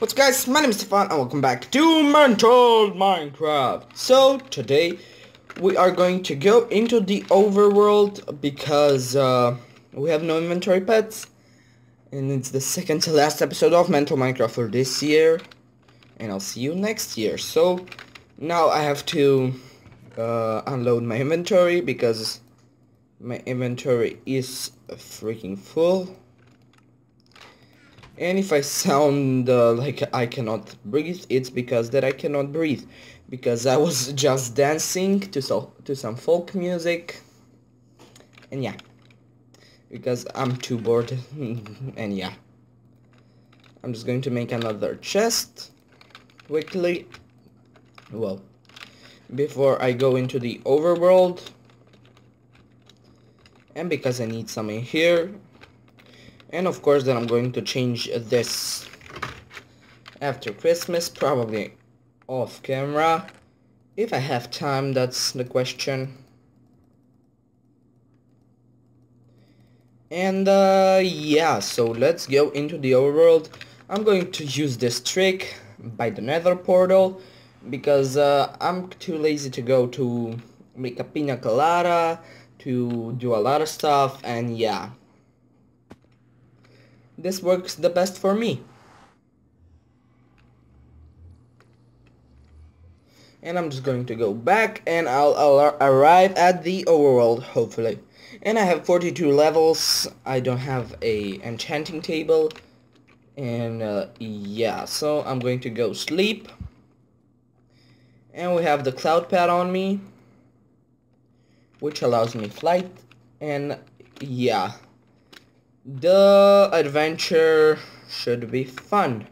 What's up guys, my name is Stefan and welcome back to Mental Minecraft. So today we are going to go into the overworld because we have no inventory pets. And it's the second to last episode of Mental Minecraft for this year. And I'll see you next year. So now I have to unload my inventory because my inventory is freaking full. And if I sound like I cannot breathe, it's because that I cannot breathe. Because I was just dancing to some folk music. And yeah. Because I'm too bored. And yeah. I'm just going to make another chest. Quickly. Well. Before I go into the overworld. And because I need some in here. And of course then I'm going to change this after Christmas, probably off camera. If I have time, that's the question. And yeah, so let's go into the overworld. I'm going to use this trick by the Nether portal because I'm too lazy to go to make a pina colada, to do a lot of stuff, and yeah. This works the best for me. And I'm just going to go back and I'll arrive at the overworld, hopefully. And I have 42 levels. I don't have a enchanting table. And yeah, so I'm going to go sleep. And we have the cloud pad on me, which allows me flight. And yeah. The adventure should be fun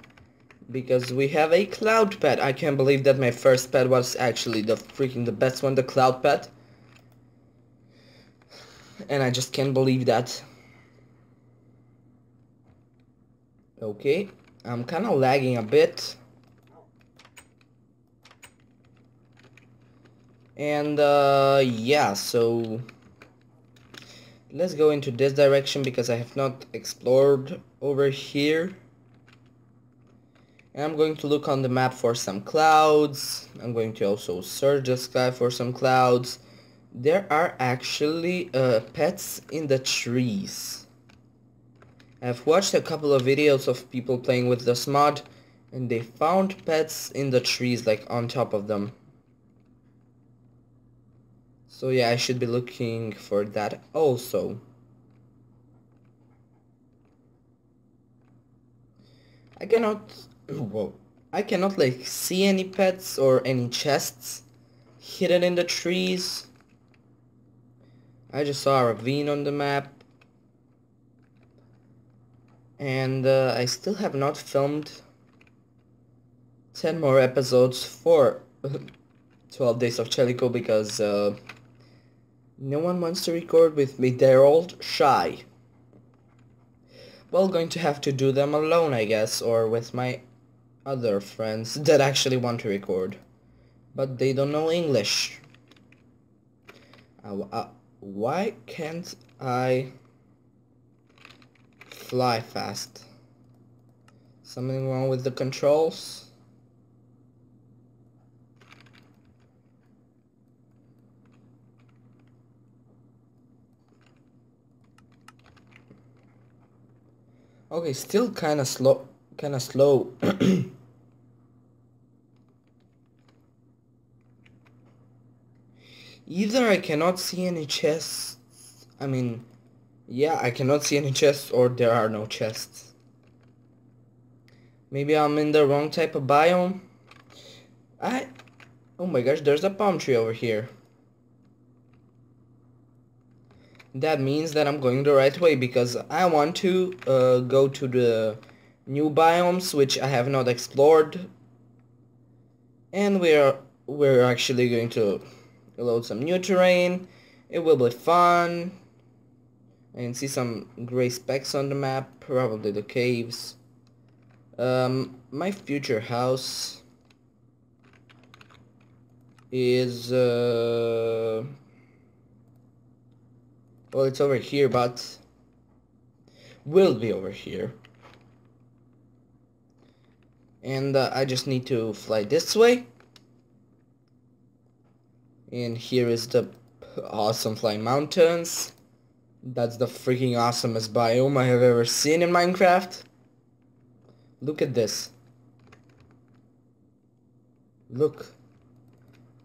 because we have a cloud pet. I can't believe that my first pet was actually the best one, the cloud pet. And I just can't believe that. Okay, I'm kind of lagging a bit. And yeah, so let's go into this direction because I have not explored over here. And I'm going to look on the map for some clouds. I'm going to also search the sky for some clouds. There are actually pets in the trees. I've watched a couple of videos of people playing with this mod and they found pets in the trees, like on top of them. So yeah, I should be looking for that also. I cannot, whoa, I cannot like see any pets or any chests hidden in the trees. I just saw a ravine on the map. And I still have not filmed 10 more episodes for 12 days of Chelico because no one wants to record with me, they're all shy. Well, going to have to do them alone, I guess, or with my other friends that actually want to record. But they don't know English. Why can't I fly fast? Something wrong with the controls? Okay, still kinda slow. Either I cannot see any chests, I mean, yeah, I cannot see any chests, or there are no chests. Maybe I'm in the wrong type of biome. Oh my gosh, there's a palm tree over here. That means that I'm going the right way because I want to go to the new biomes which I have not explored. And we're actually going to load some new terrain. It will be fun. I can see some gray specks on the map, probably the caves. My future house is well, it's over here, but will be over here. And I just need to fly this way. And here is the awesome flying mountains. That's the freaking awesomest biome I have ever seen in Minecraft. Look at this. Look.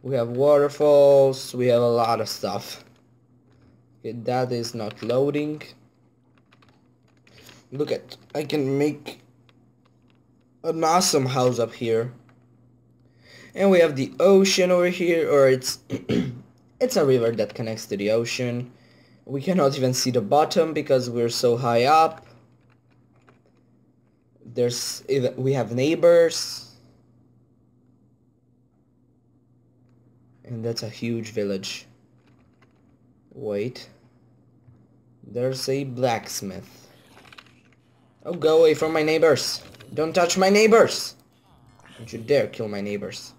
We have waterfalls, we have a lot of stuff. Okay, that is not loading. Look at, I can make an awesome house up here. And we have the ocean over here, or it's it's a river that connects to the ocean. We cannot even see the bottom because we're so high up. We have neighbors. And that's a huge village. Wait. There's a blacksmith. Oh, go away from my neighbors. Don't touch my neighbors. Don't you dare kill my neighbors.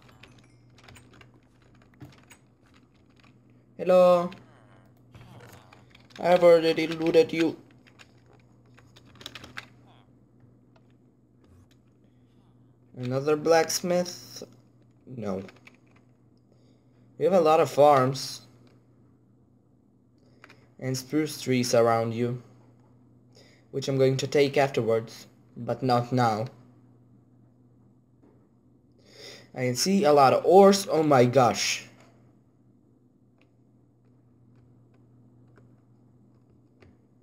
Hello. I've already looted you. Another blacksmith? No. We have a lot of farms. And spruce trees around you. Which I'm going to take afterwards. But not now. I can see a lot of ores. Oh my gosh.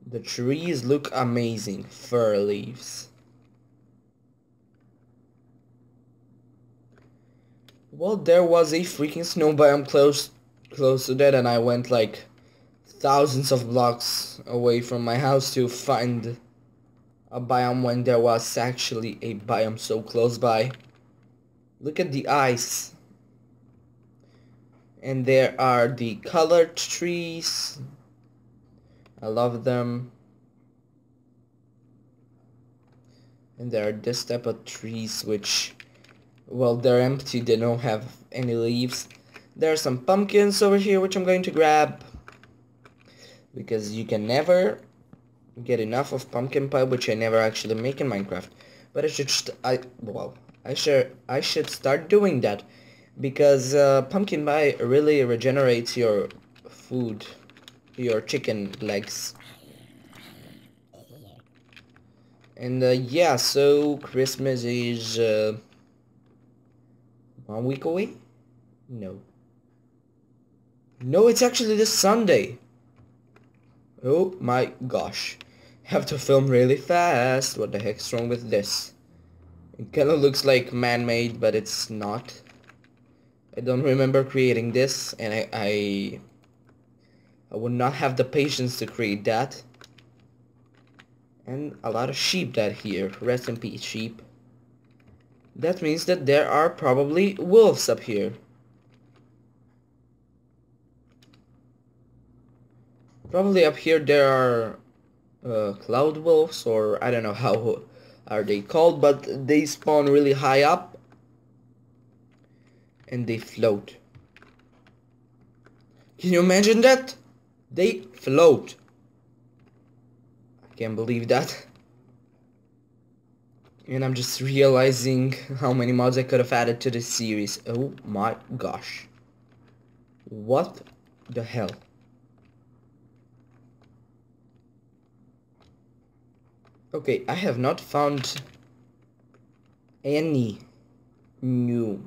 The trees look amazing. Fir leaves. Well, there was a freaking snow biome close to that, and I went like thousands of blocks away from my house to find a biome when there was actually a biome so close by. Look at the ice. And there are the colored trees. I love them. And there are this type of trees which, well, they're empty, they don't have any leaves. There are some pumpkins over here which I'm going to grab, because you can never get enough of pumpkin pie, which I never actually make in Minecraft. But I should start doing that, because pumpkin pie really regenerates your food. Your chicken legs. And yeah, so Christmas is 1 week away? No, it's actually this Sunday. Oh my gosh, have to film really fast. What the heck's wrong with this? It kind of looks like man-made, but it's not. I don't remember creating this, and I would not have the patience to create that. And a lot of sheep that here. Rest in peace, sheep. That means that there are probably wolves up here. Probably up here there are cloud wolves, or I don't know how are they called, but they spawn really high up and they float. Can you imagine that? They float. I can't believe that. And I'm just realizing how many mods I could have added to this series. Oh my gosh. What the hell? Okay, I have not found any new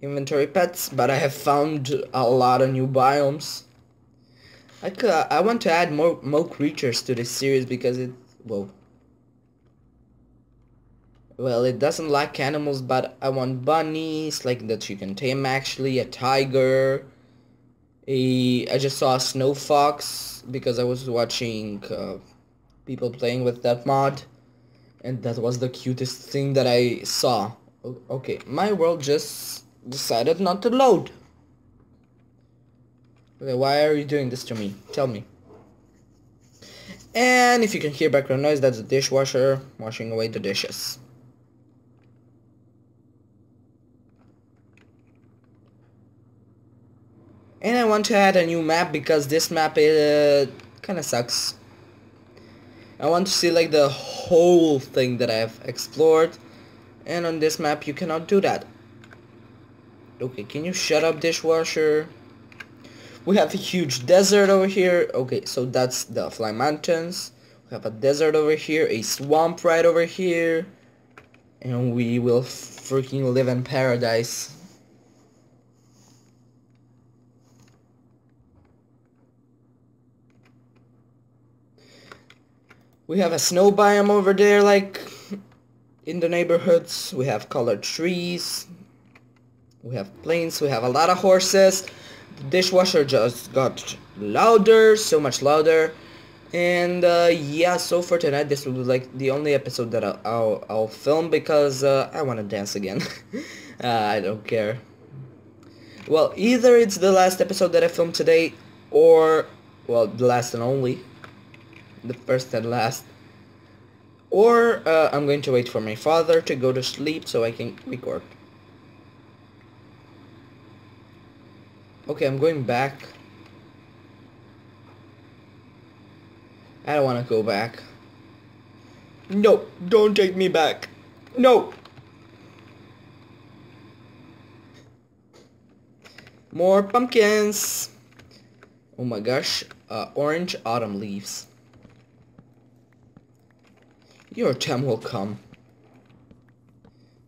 inventory pets, but I have found a lot of new biomes. I want to add more creatures to this series because it, well, it doesn't like animals, but I want bunnies, like that you can tame actually, a tiger, I just saw a snow fox because I was watching people playing with that mod, and that was the cutest thing that I saw. Okay, my world just decided not to load. Okay, why are you doing this to me? Tell me. And if you can hear background noise, that's the dishwasher washing away the dishes. And I want to add a new map because this map kind of sucks. I want to see like the whole thing that I've explored. and on this map you cannot do that. Okay, can you shut up, dishwasher? We have a huge desert over here. Okay, so that's the Fly Mountains. We have a desert over here, a swamp right over here, and we will freaking live in paradise. We have a snow biome over there, like in the neighborhoods. We have colored trees. We have planes. We have a lot of horses. The dishwasher just got louder, so much louder. And yeah, so for tonight, this will be like the only episode that I'll film, because I want to dance again. I don't care. Well, either it's the last episode that I filmed today, or, well, the last and only. The first and last. Or I'm going to wait for my father to go to sleep so I can record. Okay, I'm going back. I don't want to go back. No, don't take me back. No! More pumpkins! Oh my gosh, orange autumn leaves. Your time will come.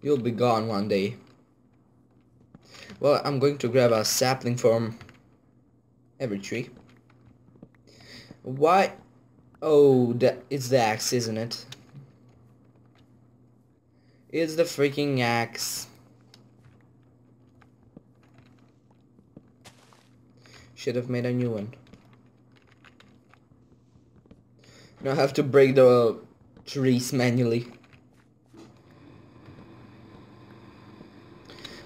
You'll be gone one day. Well, I'm going to grab a sapling from every tree. Why? Oh, it's the axe, isn't it? It's the freaking axe. Should have made a new one. Now I have to break the trees manually.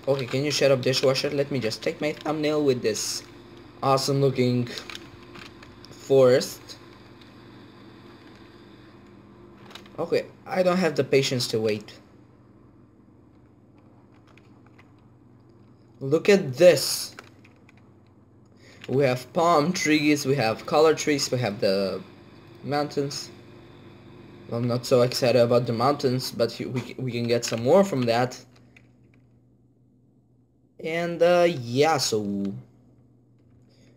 Okay, can you shut up, dishwasher? Let me just take my thumbnail with this awesome looking forest. Okay, I don't have the patience to wait. Look at this. We have palm trees, we have color trees, we have the mountains. I'm not so excited about the mountains, but we can get some more from that. And yeah, so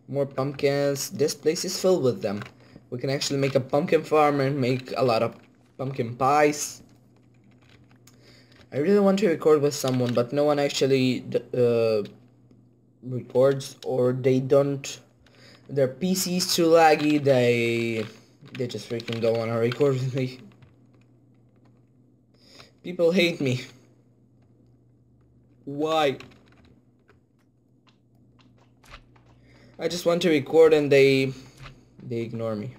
more pumpkins. This place is filled with them. We can actually make a pumpkin farm and make a lot of pumpkin pies. I really want to record with someone, but no one actually records, or they don't. Their PC's too laggy. They just freaking don't want to record with me. People hate me. Why? I just want to record and they ignore me.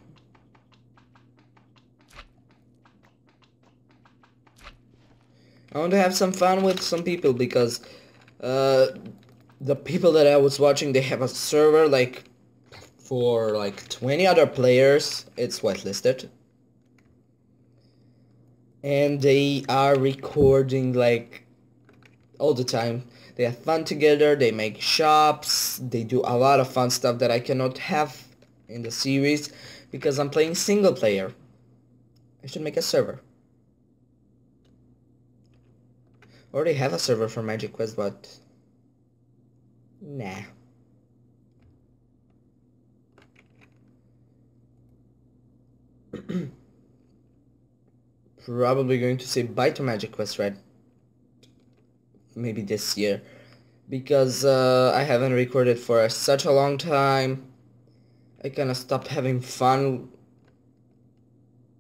I want to have some fun with some people, because the people that I was watching, they have a server like for like 20 other players. It's whitelisted, and they are recording like all the time. They have fun together, they make shops, they do a lot of fun stuff that I cannot have in the series because I'm playing single player. I should make a server. I already have a server for Magic Quest, but nah. Probably going to say bye to Magic Quest, right? Maybe this year, because I haven't recorded for such a long time. I kind of stopped having fun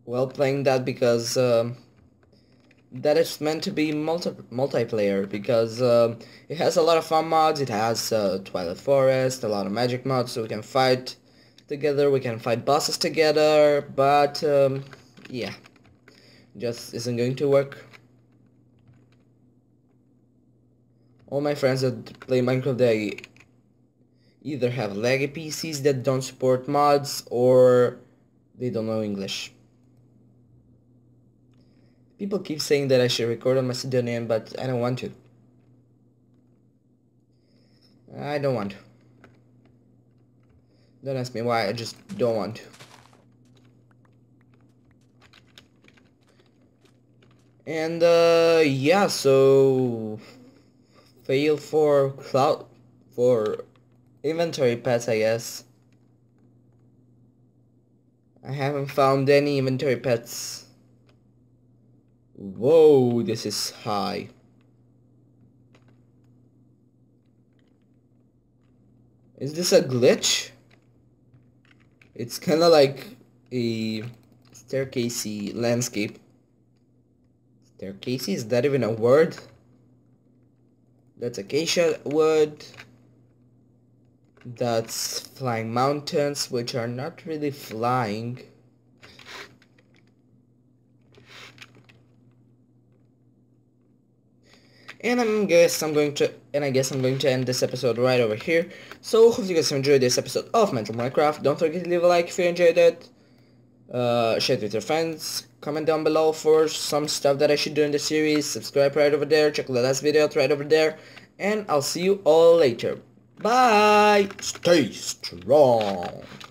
while playing that, because that is meant to be multiplayer, because it has a lot of fun mods. It has Twilight Forest, a lot of magic mods, so we can fight together, we can fight bosses together, but yeah, just isn't going to work. All my friends that play Minecraft, they either have laggy PCs that don't support mods, or they don't know English. People keep saying that I should record on Macedonian, but I don't want to. I don't want to. Don't ask me why, I just don't want to. And yeah, so fail for inventory pets, I guess. I haven't found any inventory pets. Whoa, this is high. Is this a glitch? It's kinda like a staircasey landscape. Staircasey, is that even a word? That's acacia wood. That's flying mountains, which are not really flying. And I guess I'm going to end this episode right over here. So hope you guys enjoyed this episode of Mental Minecraft. Don't forget to leave a like if you enjoyed it. Share it with your friends. Comment down below for some stuff that I should do in the series. Subscribe right over there. Check the last video out right over there. And I'll see you all later. Bye. Stay strong.